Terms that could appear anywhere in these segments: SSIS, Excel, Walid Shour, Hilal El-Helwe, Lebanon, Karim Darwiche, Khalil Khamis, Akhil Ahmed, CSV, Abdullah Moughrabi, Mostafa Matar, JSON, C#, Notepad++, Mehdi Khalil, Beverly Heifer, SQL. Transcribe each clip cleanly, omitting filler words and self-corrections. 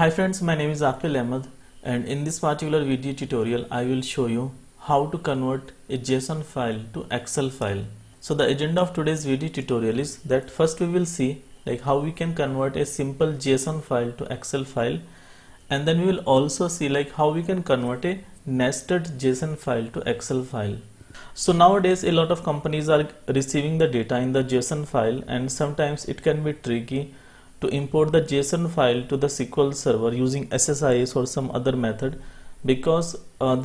Hi friends, my name is Akhil Ahmed, and in this particular video tutorial I will show you how to convert a JSON file to Excel file. So the agenda of today's video tutorial is that first we will see like how we can convert a simple JSON file to Excel file, and then we will also see like how we can convert a nested JSON file to Excel file. So nowadays a lot of companies are receiving the data in the JSON file, and sometimes it can be tricky to import the JSON file to the SQL server using SSIS or some other method, because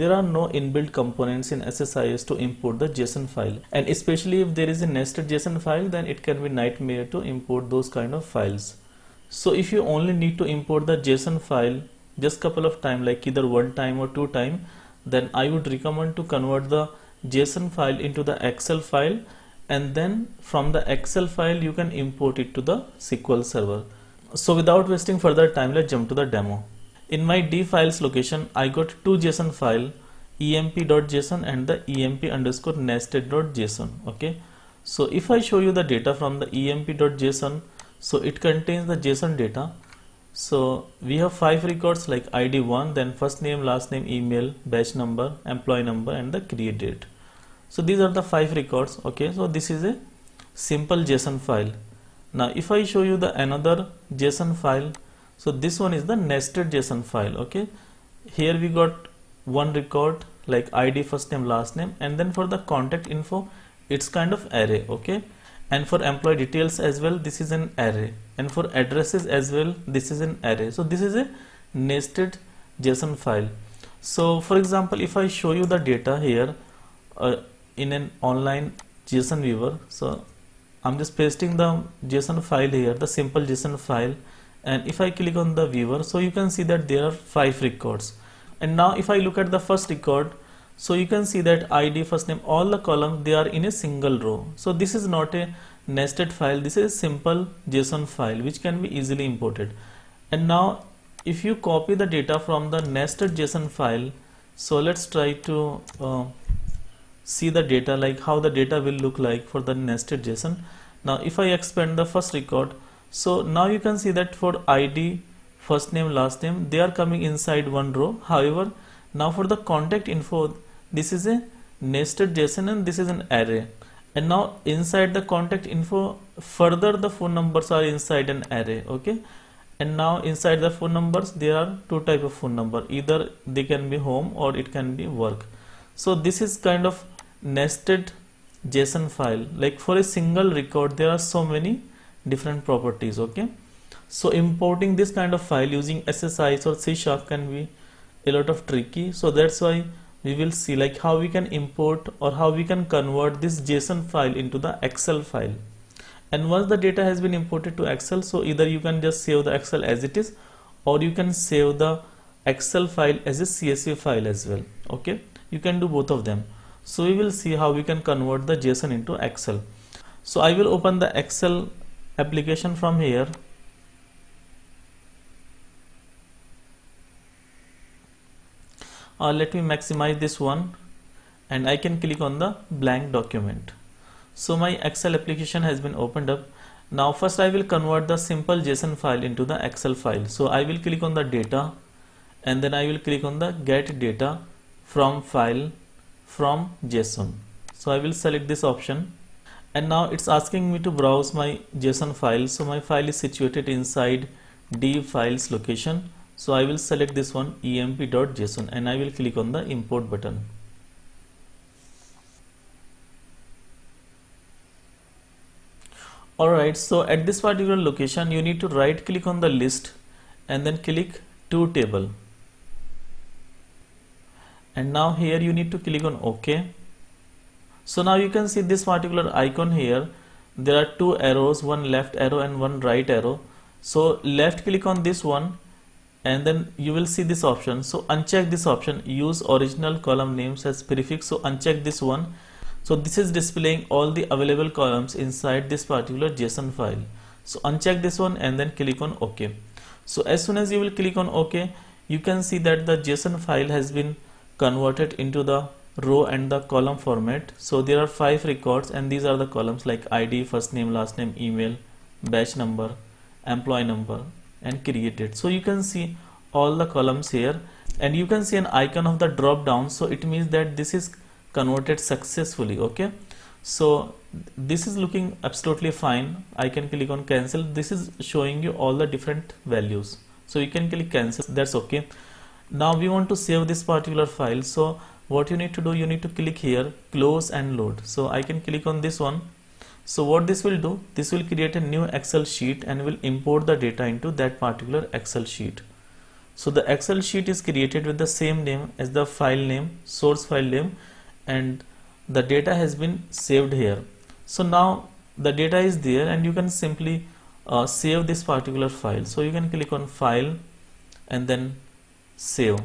there are no inbuilt components in SSIS to import the JSON file, and especially if there is a nested JSON file, then it can be nightmare to import those kind of files. So if you only need to import the JSON file just couple of time, like either one time or two time, then I would recommend to convert the JSON file into the Excel file, and then from the Excel file you can import it to the SQL server. So without wasting further time, let's jump to the demo. In my D files location I got two JSON file, emp.json and the emp_nested.json. okay, so if I show you the data from the emp.json, so it contains the JSON data. So we have five records like id1, then first name, last name, email, batch number, employee number and the create date. So these are the five records. Okay, so this is a simple JSON file. Now if I show you the another JSON file, so this one is the nested JSON file. Okay, here we got one record like ID, first name, last name, and then for the contact info it's kind of array. Okay, and for employee details as well this is an array, and for addresses as well this is an array. So this is a nested JSON file. So for example if I show you the data here in an online JSON viewer, so I'm just pasting the JSON file here, the simple JSON file, and if I click on the viewer, so you can see that there are five records. And now if I look at the first record, so you can see that ID, first name, all the columns, they are in a single row. So this is not a nested file, this is a simple JSON file which can be easily imported. And now if you copy the data from the nested JSON file, so let's try to see the data, like how the data will look like for the nested JSON. Now if I expand the first record, so now you can see that for ID, first name, last name, they are coming inside one row. However, now for the contact info, this is a nested JSON and this is an array, and now inside the contact info further the phone numbers are inside an array. Okay, and now inside the phone numbers there are two type of phone number, either they can be home or it can be work. So this is kind of nested JSON file, like for a single record there are so many different properties. Okay, so importing this kind of file using SSIS or C# can be a lot of tricky. So that's why we will see like how we can import or how we can convert this JSON file into the Excel file. And once the data has been imported to Excel, so either you can just save the Excel as it is, or you can save the Excel file as a CSV file as well. Okay, you can do both of them. So we will see how we can convert the JSON into Excel. So I will open the Excel application from here. Let me maximize this one, and I can click on the blank document. So my Excel application has been opened up. Now first I will convert the simple JSON file into the Excel file. So I will click on the data, and then I will click on the get data from file from JSON. So I will select this option, and now it's asking me to browse my JSON file. So my file is situated inside D files location. So I will select this one, emp.json, and I will click on the import button. Alright, so at this particular location you need to right click on the list and then click to table. And now here you need to click on OK. So now you can see this particular icon here. There are two arrows, one left arrow and one right arrow. So left click on this one, and then you will see this option. So uncheck this option, use original column names as prefix. So uncheck this one. So this is displaying all the available columns inside this particular JSON file. So uncheck this one and then click on OK. So as soon as you will click on OK, you can see that the JSON file has been converted into the row and the column format. So there are five records, and these are the columns like ID, first name, last name, email, batch number, employee number and create date. So you can see all the columns here, and you can see an icon of the drop down, so it means that this is converted successfully. Okay, so this is looking absolutely fine. I can click on cancel. This is showing you all the different values, so you can click cancel. That's okay. Now we want to save this particular file, so what you need to do, you need to click here, close and load. So I can click on this one. So what this will do, this will create a new Excel sheet and will import the data into that particular Excel sheet. So the Excel sheet is created with the same name as the file name, source file name, and the data has been saved here. So now the data is there, and you can simply save this particular file. So you can click on file and then save.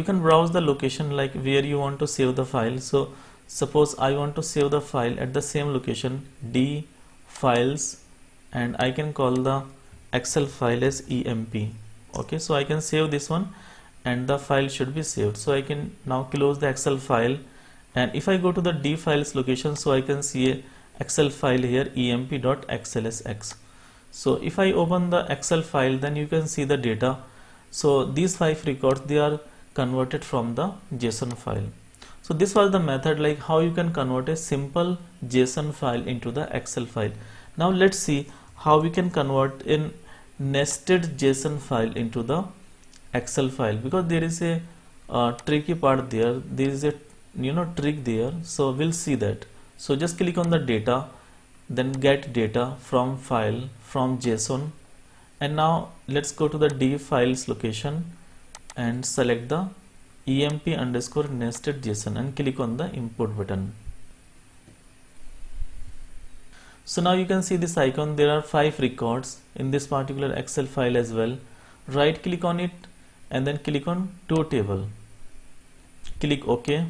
You can browse the location like where you want to save the file. So suppose I want to save the file at the same location, D files, and I can call the Excel file as EMP. Okay, so I can save this one and the file should be saved. So I can now close the Excel file, and if I go to the D files location, so I can see a Excel file here, emp.xlsx. So if I open the Excel file, then you can see the data. So these 5 records, they are converted from the JSON file. So this was the method like how you can convert a simple JSON file into the Excel file. Now let's see how we can convert a nested JSON file into the Excel file, because there is a tricky part there. There is a trick there. So we'll see that. So just click on the data, then get data from file from JSON, and now let's go to the D files location and select the emp_nested.json and click on the import button. So now you can see this icon. There are 5 records in this particular Excel file as well. Right click on it and then click on to table. Click OK.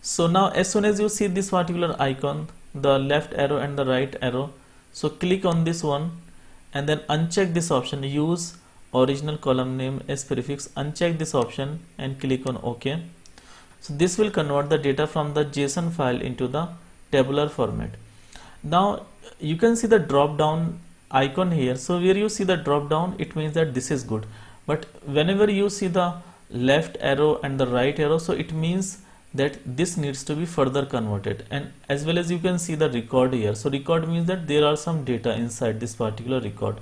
So now as soon as you see this particular icon, the left arrow and the right arrow, so click on this one and then uncheck this option, use original column name as prefix, uncheck this option and click on OK. So this will convert the data from the JSON file into the tabular format. Now you can see the drop down icon here. So where you see the drop down, it means that this is good, but whenever you see the left arrow and the right arrow, so it means that this needs to be further converted. And as well as you can see the record here. So record means that there are some data inside this particular record.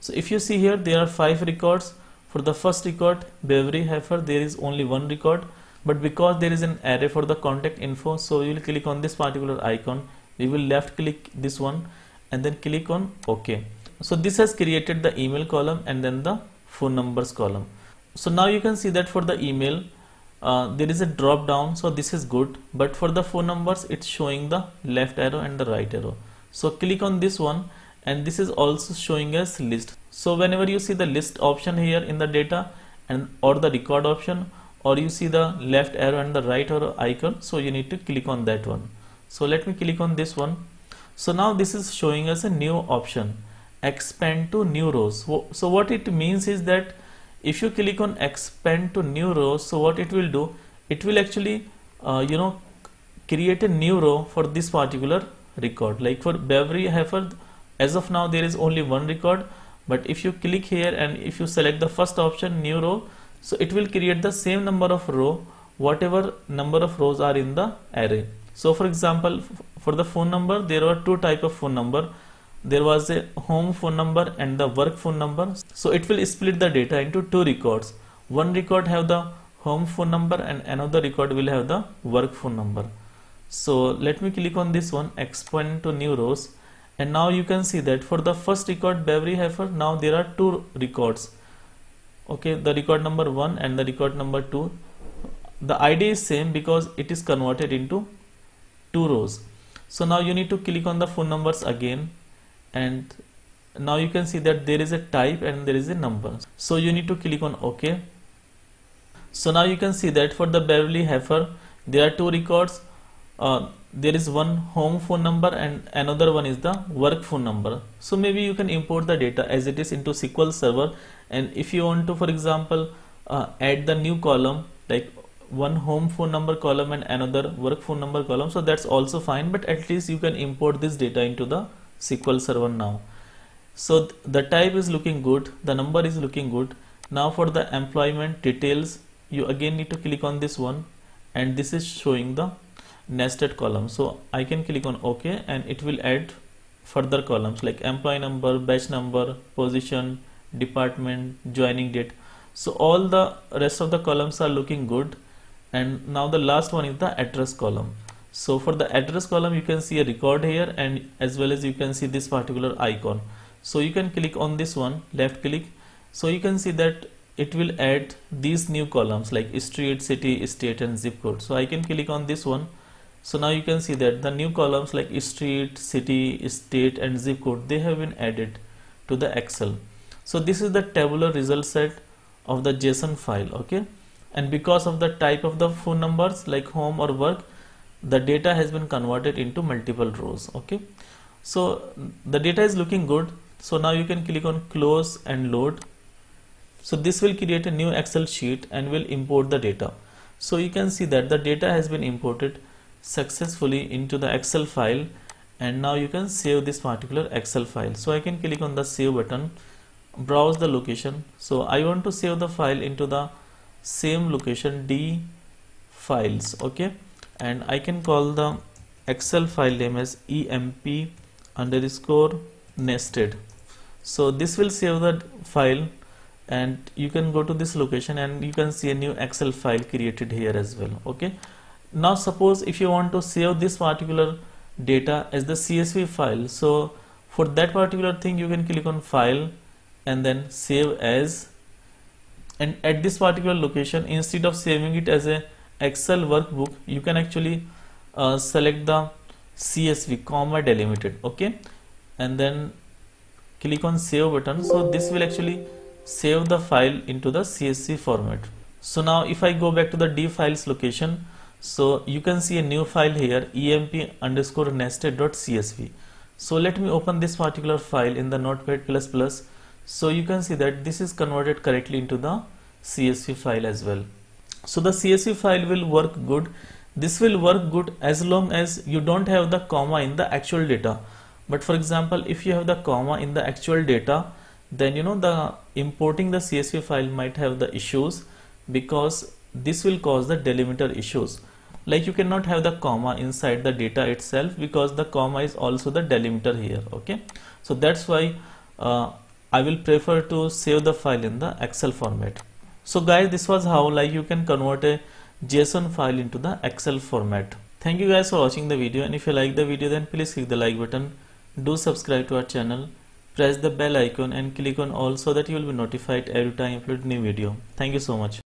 So if you see here, there are 5 records. For the first record, Beverly Heifer, there is only 1 record, but because there is an array for the contact info, so you will click on this particular icon, we will left click this one and then click on OK. So this has created the email column and then the phone numbers column. So now you can see that for the email, there is a drop down, so this is good, but for the phone numbers, it's showing the left arrow and the right arrow. So click on this one, and this is also showing as list. So whenever you see the list option here in the data, and or the record option, or you see the left arrow and the right arrow icon, so you need to click on that one. So let me click on this one. So now this is showing us a new option, expand to new rows. So what it means is that if you click on expand to new row, so what it will do, it will actually create a new row for this particular record. Like for Beverly Heifer, as of now there is only 1 record, but if you click here and if you select the first option, new row, so it will create the same number of row, whatever number of rows are in the array. So for example, for the phone number, there were 2 type of phone number. There was a home phone number and the work phone number. So it will split the data into 2 records. One record have the home phone number and another record will have the work phone number. So let me click on this one, expand to new rows. And now you can see that for the first record, Beverly Heifer, now there are 2 records. Okay, the record number 1 and the record number 2. The ID is same because it is converted into 2 rows. So now you need to click on the phone numbers again. And now you can see that there is a type and there is a number, so you need to click on OK. So now you can see that for the Beverly Heifer, there are 2 records. There is one home phone number and another one is the work phone number. So maybe you can import the data as it is into SQL Server, and if you want to, for example, add the new column like one home phone number column and another work phone number column, so that's also fine, but at least you can import this data into the SQL Server now. So the type is looking good, the number is looking good. Now for the employment details, you again need to click on this one, and this is showing the nested column. So I can click on OK, and it will add further columns like employee number, batch number, position, department, joining date. So all the rest of the columns are looking good, and now the last one is the address column. So for the address column, you can see a record here, and as well as you can see this particular icon. So you can click on this one, left click. So you can see that it will add these new columns like street, city, state and zip code. So I can click on this one. So now you can see that the new columns like street, city, state and zip code, they have been added to the Excel. So this is the tabular result set of the JSON file, okay. And because of the type of the phone numbers like home or work, the data has been converted into multiple rows, okay. So the data is looking good. So now you can click on close and load. So this will create a new Excel sheet and will import the data. So you can see that the data has been imported successfully into the Excel file, and now you can save this particular Excel file. So I can click on the save button, browse the location. So I want to save the file into the same location, D files, okay, and I can call the Excel file name as emp_nested. So this will save the file, and you can go to this location and you can see a new Excel file created here as well, okay. Now suppose if you want to save this particular data as the CSV file, so for that particular thing you can click on file and then save as, and at this particular location, instead of saving it as a Excel workbook, you can actually select the CSV comma delimited, okay, and then click on save button. So this will actually save the file into the CSV format. So now if I go back to the D files location, so you can see a new file here, emp_nested.csv. So let me open this particular file in the Notepad++. So you can see that this is converted correctly into the CSV file as well. So the CSV file will work good. This will work good as long as you don't have the comma in the actual data. But for example, if you have the comma in the actual data, then you know the importing the CSV file might have the issues, because this will cause the delimiter issues. Like you cannot have the comma inside the data itself, because the comma is also the delimiter here, okay. So that's why I will prefer to save the file in the Excel format. So guys, this was how like you can convert a JSON file into the Excel format. Thank you guys for watching the video, and if you like the video then please click the like button, do subscribe to our channel, press the bell icon and click on all so that you will be notified every time I upload new video. Thank you so much.